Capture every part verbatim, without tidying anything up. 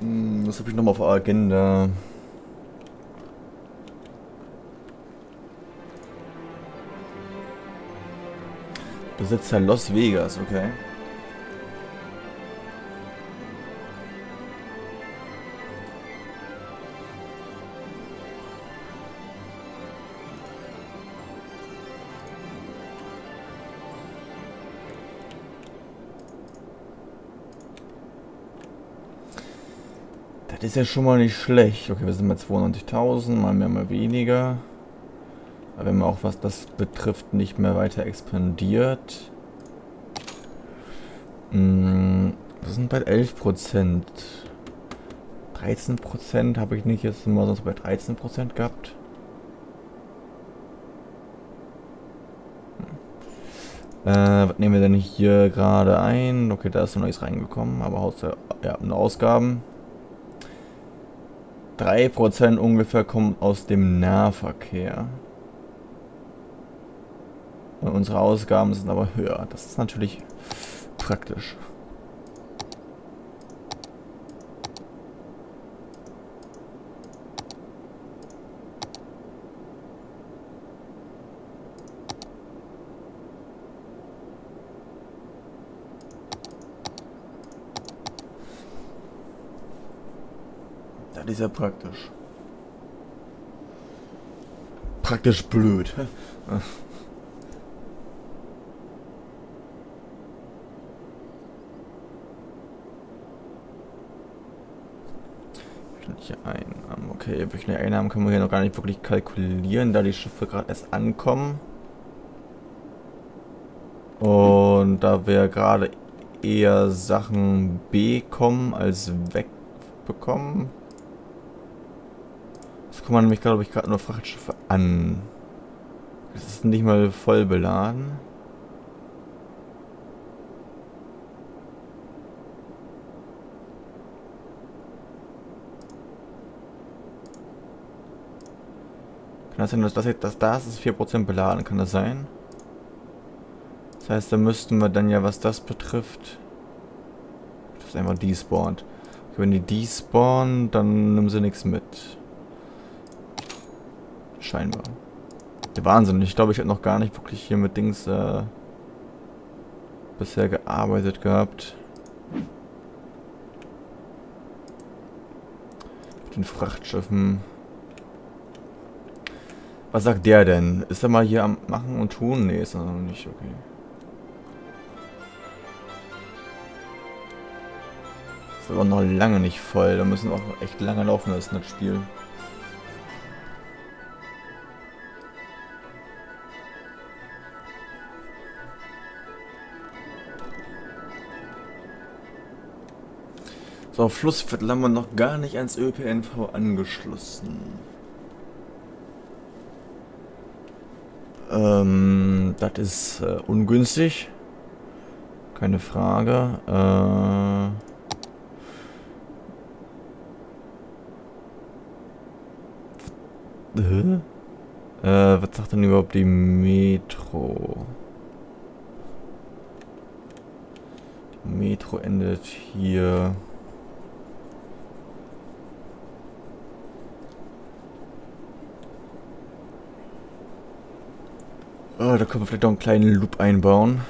Hm, was habe ich nochmal auf der Agenda? Besitzer Las Vegas, okay. Das ist ja schon mal nicht schlecht. Okay, wir sind bei zweiundneunzigtausend, mal mehr, mal weniger. Aber wenn man auch, was das betrifft, nicht mehr weiter expandiert. Hm, wir sind bei elf Prozent. dreizehn Prozent habe ich nicht jetzt mal sonst bei dreizehn Prozent gehabt. Hm. Äh, was nehmen wir denn hier gerade ein? Okay, da ist noch nichts reingekommen, aber außer, ja, nur Ausgaben. drei Prozent ungefähr kommen aus dem Nahverkehr. Und unsere Ausgaben sind aber höher. Das ist natürlich praktisch. Das ist ja praktisch. Praktisch blöd. Einnahmen. Okay, welche Einnahmen können wir hier noch gar nicht wirklich kalkulieren, da die Schiffe gerade erst ankommen. Und da wir gerade eher Sachen bekommen als wegbekommen. Das kommen nämlich, glaube ich, gerade nur Frachtschiffe an. Es ist nicht mal voll beladen. Kann das sein, dass das, dass das ist vier Prozent beladen? Kann das sein? Das heißt, da müssten wir dann ja, was das betrifft, das ist einfach despawnt. Okay, wenn die despawnen, dann nehmen sie nichts mit. Scheinbar. Der Wahnsinn. Ich glaube, ich habe noch gar nicht wirklich hier mit Dings äh, bisher gearbeitet gehabt. Mit den Frachtschiffen. Was sagt der denn? Ist er mal hier am Machen und Tun? Ne, ist er noch nicht, okay. Ist aber noch lange nicht voll. Da müssen auch echt lange laufen, das ist das Spiel. So, Flussviertel haben wir noch gar nicht ans ÖPNV angeschlossen. Ähm, das ist äh, ungünstig. Keine Frage. Äh äh, was sagt denn überhaupt die Metro? Die Metro endet hier. Oh, da können wir vielleicht noch einen kleinen Loop einbauen.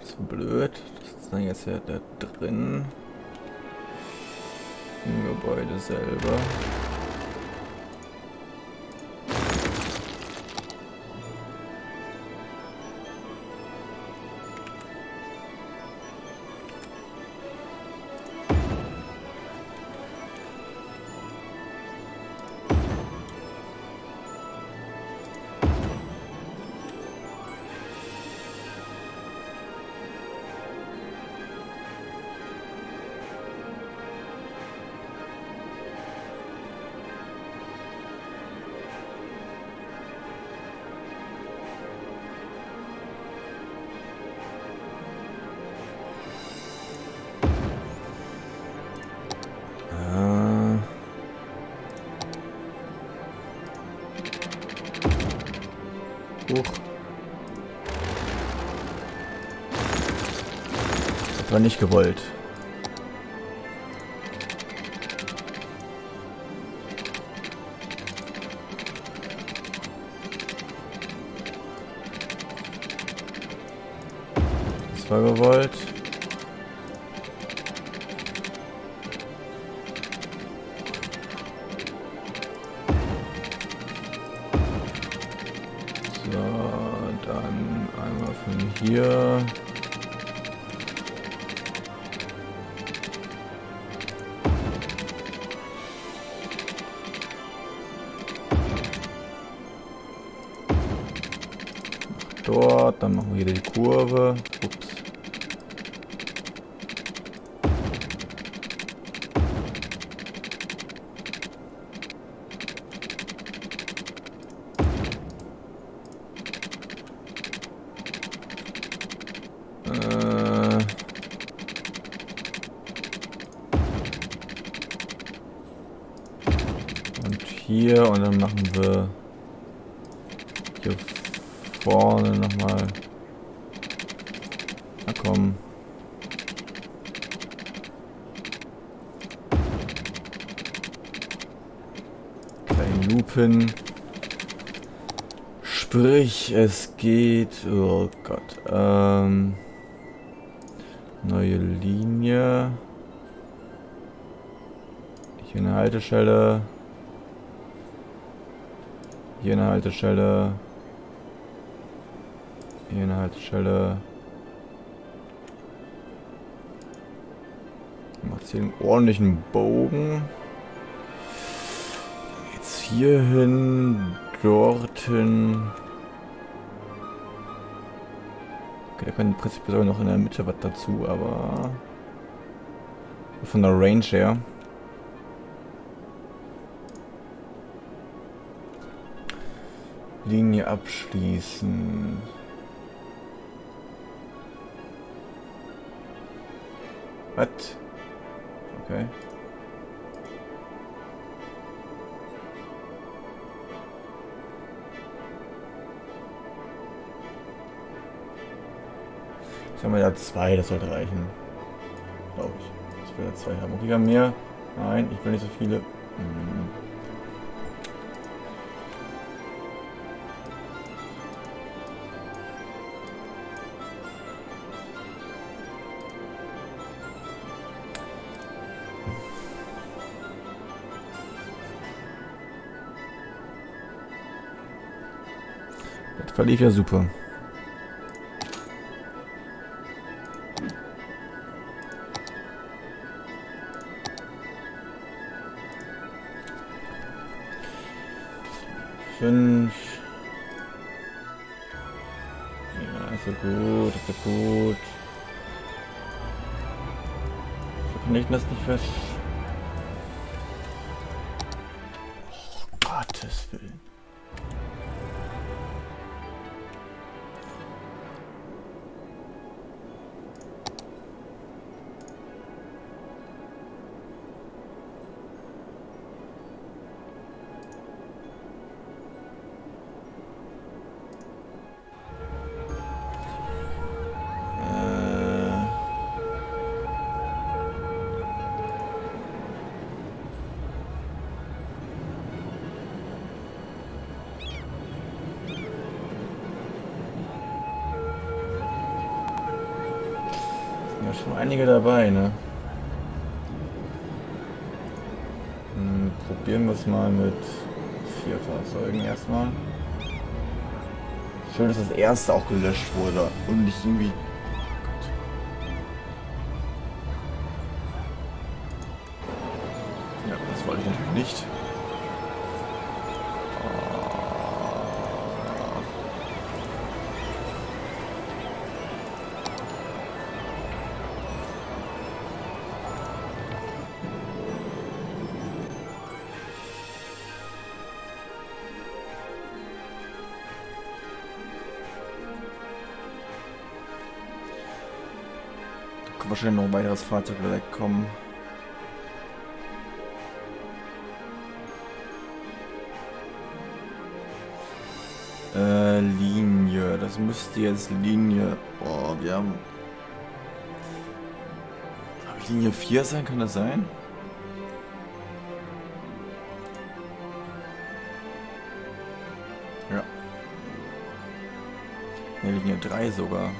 Das ist blöd. Das ist dann jetzt ja da drin. Im Gebäude selber. hoch. Das war nicht gewollt. Das war gewollt. Hier. Dort, dann machen wir hier die Kurve. Ups. Hier und dann machen wir hier vorne nochmal. Na komm. Kleinen Loop hin. Sprich, es geht. Oh Gott. Ähm, neue Linie. Hier eine Haltestelle. Hier eine Haltestelle. Hier eine Haltestelle. Macht hier einen ordentlichen Bogen. Jetzt hier hin, dorthin. Okay, da kann im Prinzip sogar noch in der Mitte was dazu, aber von der Range her. Linie abschließen. Was? Okay. Jetzt haben wir da zwei, das sollte reichen. Glaube ich. Ich will da zwei haben. Okay, mehr. Nein, ich will nicht so viele. Hm. Verlief ja super. Fünf. Ja, ist ja gut, ist ja gut. So kann ich das nicht fest. Oh, Gottes Willen. Da sind schon einige dabei, ne? Hm, probieren wir es mal mit vier Fahrzeugen erstmal. Schön, dass das erste auch gelöscht wurde und nicht irgendwie. Ja, das wollte ich natürlich nicht. Wahrscheinlich noch ein weiteres Fahrzeug wegkommen. Äh, Linie. Das müsste jetzt Linie... Oh, wir haben... Habe ich Linie vier sein? Kann das sein? Ja. Ne, Linie drei sogar.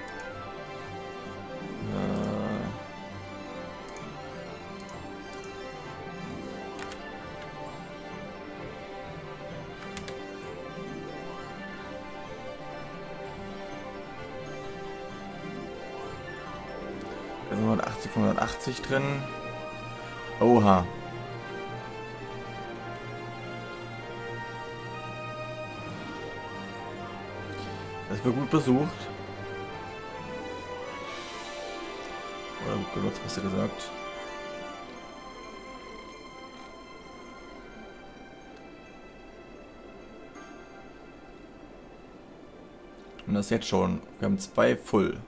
hundertachtzig drin. Oha. Das wird gut besucht. Oder gut genutzt, hast du gesagt. Und das jetzt schon. Wir haben zwei Full.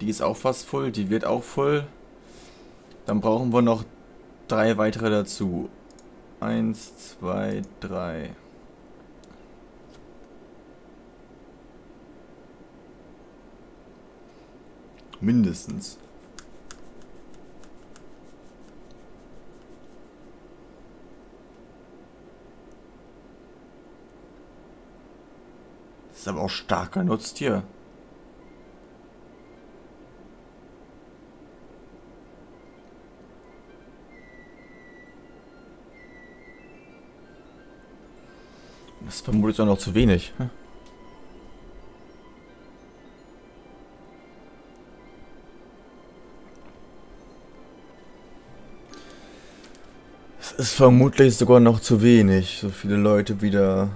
Die ist auch fast voll, die wird auch voll. Dann brauchen wir noch drei weitere dazu. Eins, zwei, drei. Mindestens. Das ist aber auch stark genutzt hier. Das ist vermutlich auch noch zu wenig. Hm? Es ist vermutlich sogar noch zu wenig. So viele Leute wieder.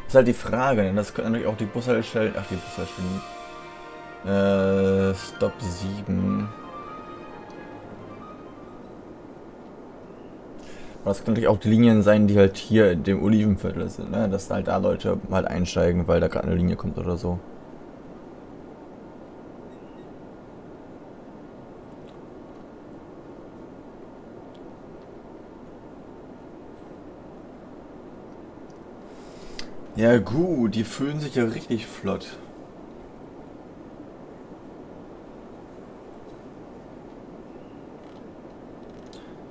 Das ist halt die Frage, denn das können natürlich auch die Bushaltestellen. Ach, die Bushaltestellen. Äh, Stop sieben. Das können natürlich auch die Linien sein, die halt hier in dem Olivenviertel sind, ne? Dass halt da Leute halt einsteigen, weil da gerade eine Linie kommt oder so. Ja gut, die fühlen sich ja richtig flott.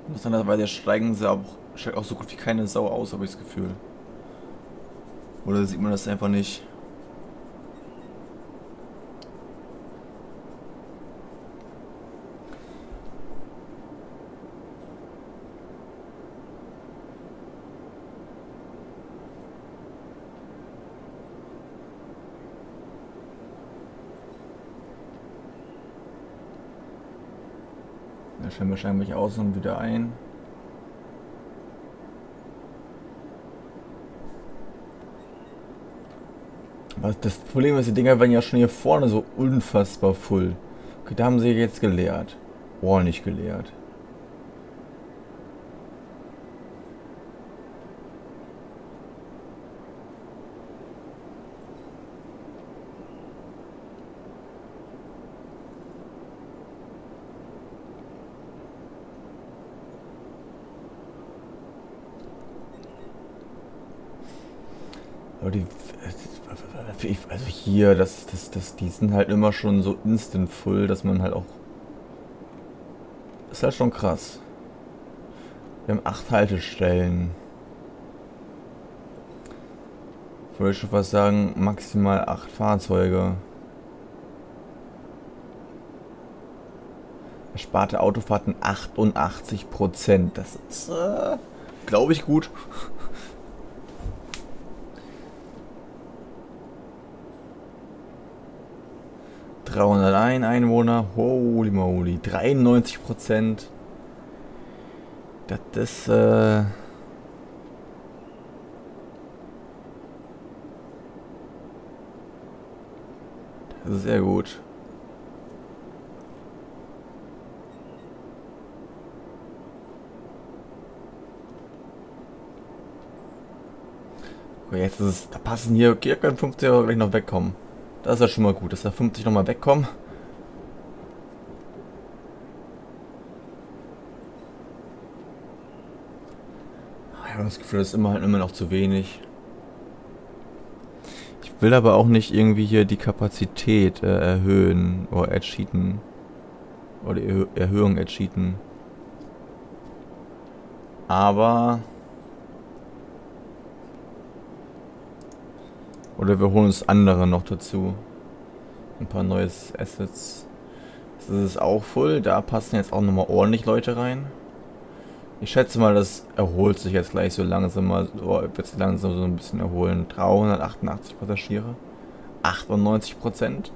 Interessanterweise steigen sie auch, steigt auch so gut wie keine Sau aus, habe ich das Gefühl. Oder sieht man das einfach nicht? Stellen wir wahrscheinlich aus und wieder ein. Was das Problem ist, die Dinger werden ja schon hier vorne so unfassbar voll. Okay, da haben sie jetzt geleert. Oh, nicht geleert. Die, also hier, das, das, das, die sind halt immer schon so instant full, dass man halt auch... Das ist halt schon krass. Wir haben acht Haltestellen. Ich würde schon fast sagen, maximal acht Fahrzeuge. Ersparte Autofahrten achtundachtzig Prozent. Das ist, äh, glaube ich, gut. dreihunderteins Einwohner, holy moly, dreiundneunzig Prozent. Das ist, äh... das ist sehr gut. Okay, jetzt ist es, da passen hier, hier können fünfzig Euro gleich noch wegkommen. Das ist ja schon mal gut, dass da fünfzig nochmal wegkommen. Ich habe das Gefühl, das ist immer, immer noch zu wenig. Ich will aber auch nicht irgendwie hier die Kapazität äh, erhöhen oder ercheaten. Oder die Erh- Erhöhung ercheaten. Aber... Oder wir holen uns andere noch dazu. Ein paar neue Assets. Das ist auch voll. Da passen jetzt auch nochmal ordentlich Leute rein. Ich schätze mal, das erholt sich jetzt gleich so langsam mal. Oh, wird sich langsam so ein bisschen erholen. dreihundertachtundachtzig Passagiere. achtundneunzig Prozent.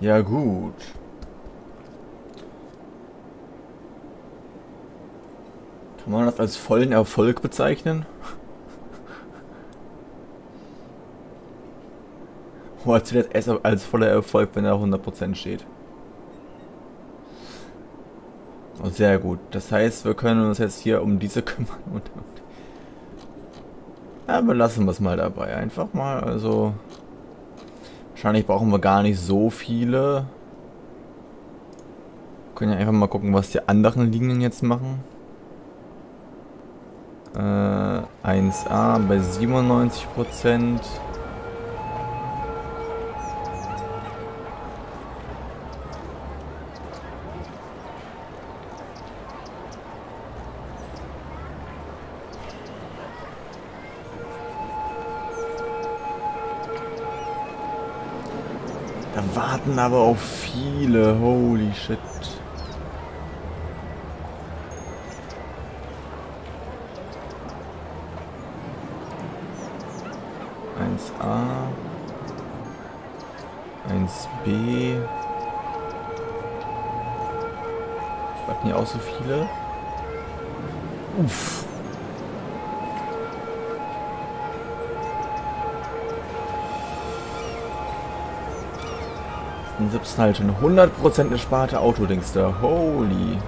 Ja gut. Kann man das als vollen Erfolg bezeichnen? Oder zählt das erst als voller Erfolg, wenn da hundert Prozent steht? Oh, sehr gut. Das heißt, wir können uns jetzt hier um diese kümmern. Und ja, belassen wir es mal dabei. Einfach mal, also... Wahrscheinlich brauchen wir gar nicht so viele. Wir können ja einfach mal gucken, was die anderen Linien jetzt machen. Äh, eins a bei siebenundneunzig Prozent. Da warten aber auch viele, holy shit. eins a, eins b. Warten hier auch so viele? Uff. siebzehn halt schon hundert Prozent ersparte Autodings da. Holy.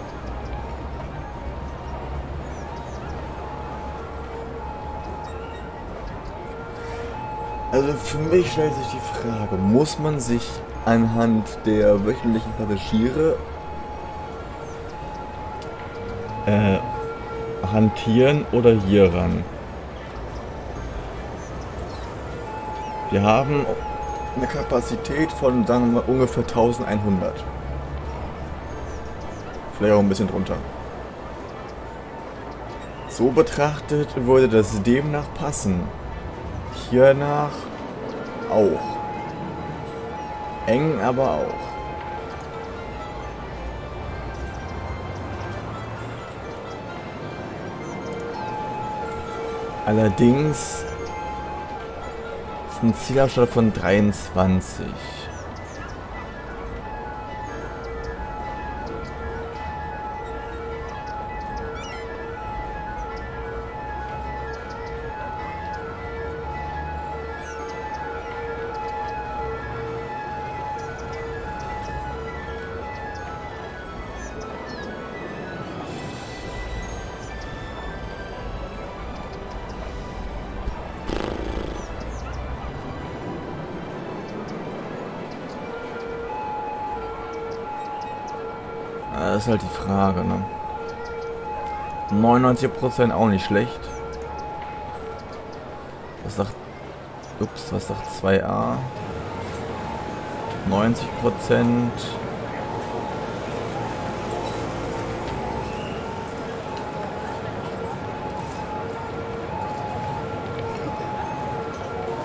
Also für mich stellt sich die Frage, muss man sich anhand der wöchentlichen Passagiere äh, hantieren oder hier ran? Wir haben eine Kapazität von, sagen wir mal, ungefähr eintausendeinhundert. Vielleicht auch ein bisschen drunter. So betrachtet würde das demnach passen. Hiernach auch. Eng aber auch. Allerdings ein Zielausstand von dreiundzwanzig. Das ist halt die Frage, ne? neunundneunzig Prozent auch nicht schlecht. Was sagt... Ups, was sagt zwei a? neunzig Prozent...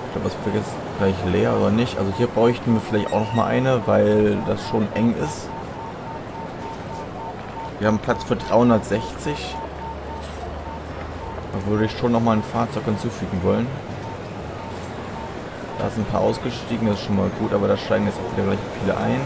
Ich glaube, das wird jetzt gleich leer oder nicht. Also hier bräuchten wir vielleicht auch noch mal eine, weil das schon eng ist. Wir haben Platz für dreihundertsechzig. Da würde ich schon nochmal ein Fahrzeug hinzufügen wollen. Da sind ein paar ausgestiegen, das ist schon mal gut, aber da steigen jetzt auch wieder gleich viele ein.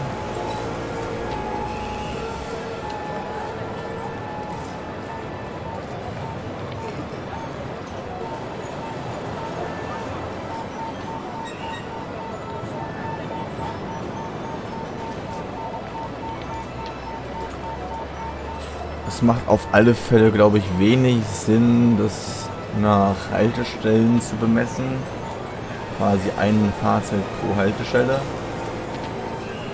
Macht auf alle Fälle, glaube ich, wenig Sinn, das nach Haltestellen zu bemessen. Quasi ein Fahrzeug pro Haltestelle.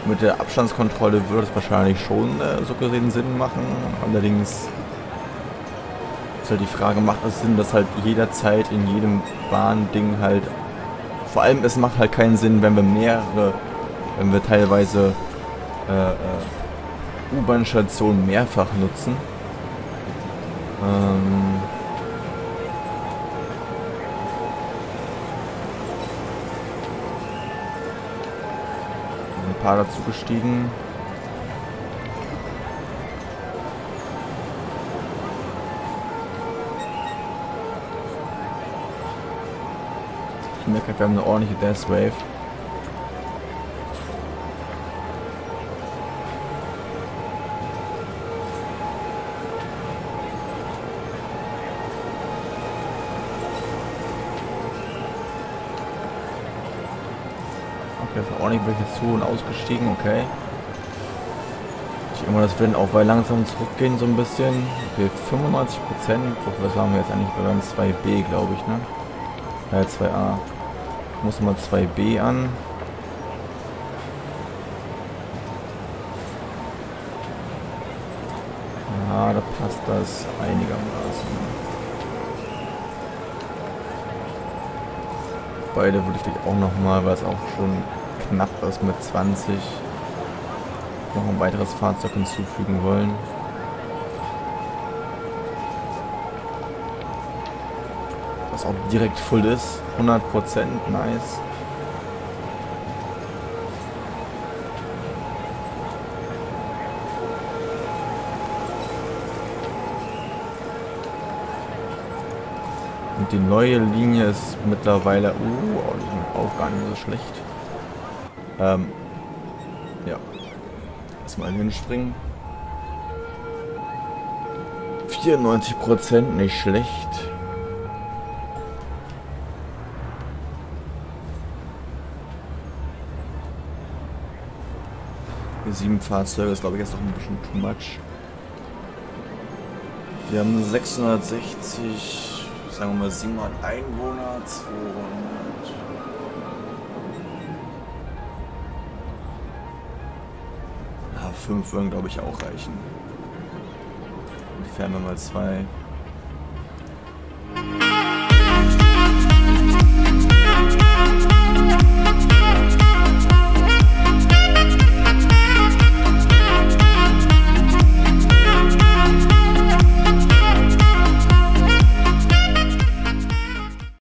Mit der Abstandskontrolle würde es wahrscheinlich schon äh, so gesehen Sinn machen. Allerdings ist halt die Frage, macht es Sinn, dass halt jederzeit in jedem Bahnding halt... Vor allem, es macht halt keinen Sinn, wenn wir mehrere, wenn wir teilweise äh, äh, U-Bahn-Stationen mehrfach nutzen. Ähm... Paar dazu gestiegen. Ich merke, wir haben eine ordentliche Death Wave. Da sind auch nicht welche zu und ausgestiegen, okay. Ich denke mal, dass wir dann auch bei langsam zurückgehen so ein bisschen. Okay, fünfundneunzig Prozent. Was haben wir jetzt eigentlich? Wir haben zwei B, glaube ich, ne? Ja, zwei A. Ich muss mal zwei B an. Ja, da passt das einigermaßen. Beide würde ich dich auch nochmal, weil es auch schon knapp ist mit zwanzig, noch ein weiteres Fahrzeug hinzufügen wollen. Was auch direkt voll ist, hundert Prozent, nice. Und die neue Linie ist mittlerweile uh, auch gar nicht so schlecht. Ähm, ja. Erstmal hinspringen. vierundneunzig Prozent, nicht schlecht. Sieben Fahrzeuge ist, glaube ich, jetzt noch ein bisschen too much. Wir haben sechshundertsechzig... Sagen wir mal siebenhundert Einwohner, zweihundert. Ja, fünf würden, glaube ich, auch reichen. Entfernen wir mal zwei.